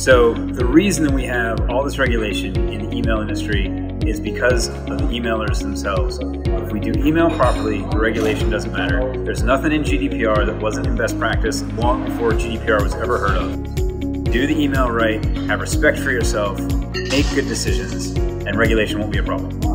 So the reason we have all this regulation in the email industry is because of the emailers themselves. If we do email properly, the regulation doesn't matter. There's nothing in GDPR that wasn't in best practice long before GDPR was ever heard of. Do the email right, have respect for yourself, make good decisions, and regulation won't be a problem.